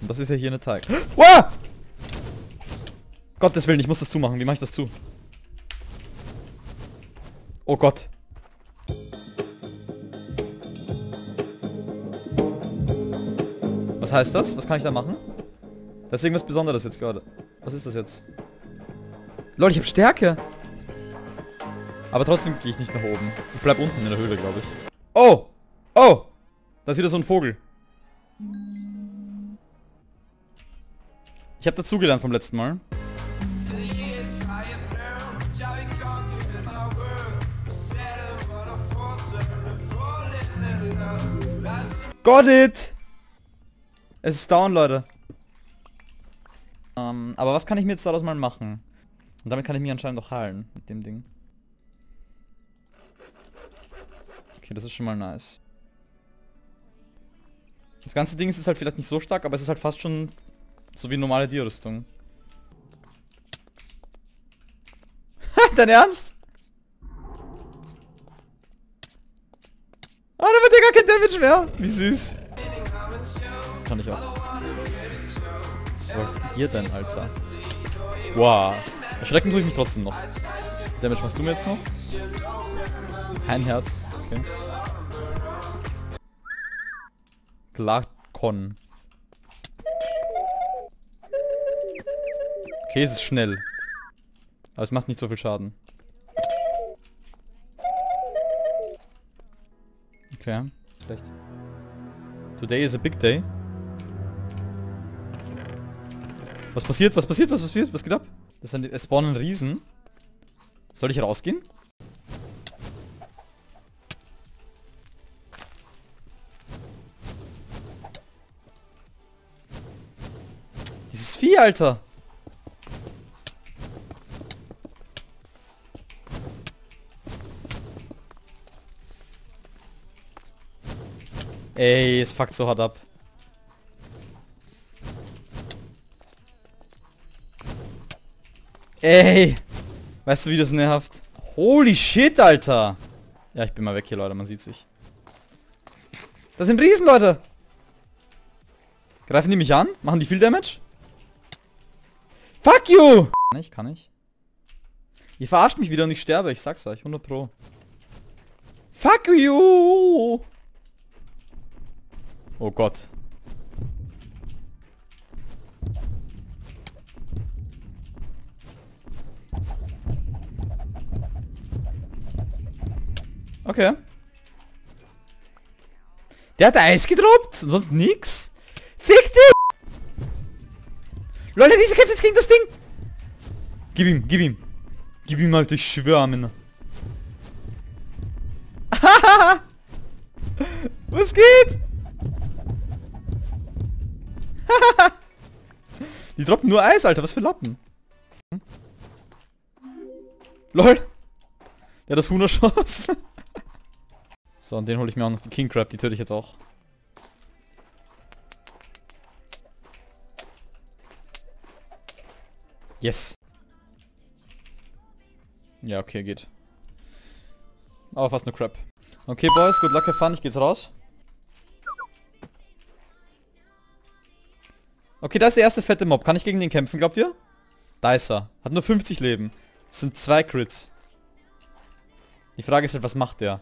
Und das ist ja hier eine Teig. Wow! Gottes Willen, ich muss das zumachen. Wie mache ich das zu? Oh Gott. Was heißt das? Was kann ich da machen? Das ist irgendwas Besonderes jetzt gerade. Was ist das jetzt? Leute, ich habe Stärke. Aber trotzdem gehe ich nicht nach oben. Ich bleib unten in der Höhle, glaube ich. Oh! Oh! Da ist wieder so ein Vogel. Ich habe dazugelernt vom letzten Mal. Got it! Es ist down, Leute. Aber was kann ich mir jetzt daraus mal machen? Und damit kann ich mich anscheinend auch heilen mit dem Ding. Okay, das ist schon mal nice. Das ganze Ding ist jetzt halt vielleicht nicht so stark, aber es ist halt fast schon so wie normale Dierrüstung. Dein Ernst? Oh, da wird ja gar kein Damage mehr. Wie süß. Kann ich auch. Was wollt ihr denn, Alter? Wow. Erschrecken tue ich mich trotzdem noch. Damage machst du mir jetzt noch? Ein Herz. Okay. Glakon. Okay, es ist schnell. Aber es macht nicht so viel Schaden. Okay, schlecht. Today is a big day. Was passiert? Was passiert? Was passiert? Was geht ab? Es spawnen Riesen. Soll ich rausgehen? Dieses Vieh, Alter! Ey, es fuckt so hart ab. Ey! Weißt du, wie das nervt? Holy shit, Alter! Ja, ich bin mal weg hier, Leute. Man sieht sich. Das sind Riesen, Leute! Greifen die mich an? Machen die viel Damage? Fuck you! Ich kann nicht. Ihr verarscht mich wieder und ich sterbe. Ich sag's euch. 100 Pro. Fuck you! Oh Gott. Okay. Der hat Eis gedroppt und sonst nix. Fick dich! Leute, diese kämpft jetzt gegen das Ding! Gib ihm, gib ihm. Gib ihm, Alter, ich schwöre, Männer. Was geht? Die droppen nur Eis, Alter, was für Lappen. LOL! Der hat das Huhn erschossen. So, und den hole ich mir auch noch, den King Crab, die töte ich jetzt auch. Yes! Ja, okay, geht. Aber fast nur Crab. Okay, Boys, good luck, have fun, ich geh jetzt raus. Okay, da ist der erste fette Mob. Kann ich gegen den kämpfen, glaubt ihr? Da ist er. Hat nur 50 Leben. Das sind 2 Crits. Die Frage ist halt, was macht der?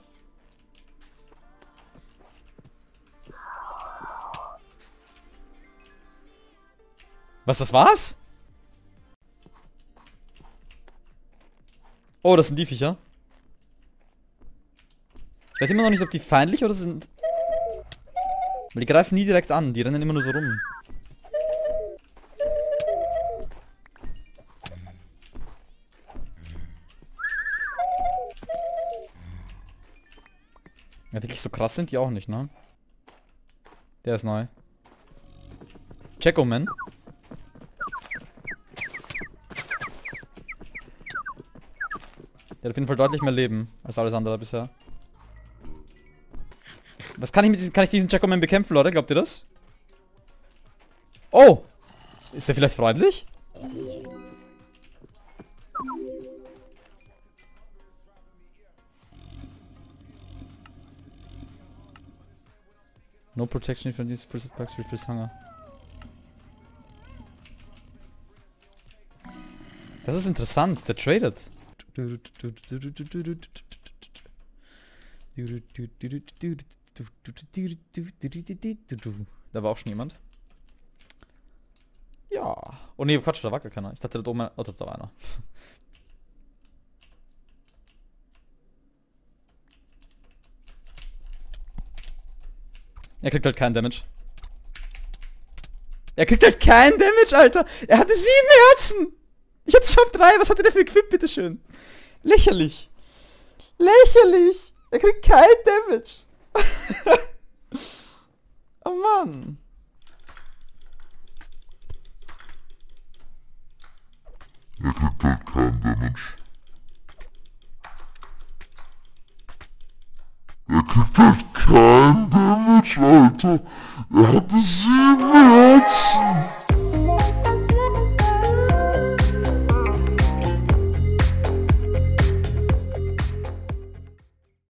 Was, das war's? Oh, das sind die Viecher. Ich weiß immer noch nicht, ob die feindlich oder sind... Weil die greifen nie direkt an. Die rennen immer nur so rum. Ja, wirklich so krass sind die auch nicht, ne? Der ist neu. Checko, man. Der hat auf jeden Fall deutlich mehr Leben als alles andere bisher. Was kann ich mit diesem... Kann ich diesen Checko-Man bekämpfen, Leute? Glaubt ihr das? Oh! Ist der vielleicht freundlich? No protection from these first packs with first hunger. Das ist interessant, der tradet. Da war auch schon jemand. Ja. Oh ne, Quatsch, da war gar keiner. Ich dachte, da oben... Oh, da war einer. Er kriegt halt keinen Damage. Er kriegt halt keinen Damage, Alter. Er hatte 7 Herzen. Ich hatte Shop 3. Was hat er denn für Equip, bitteschön? Lächerlich. Lächerlich. Er kriegt keinen Damage. Oh Mann. Er kriegt halt keinen Damage. Er kriegt halt keinen Damage, Alter. Er hatte 7.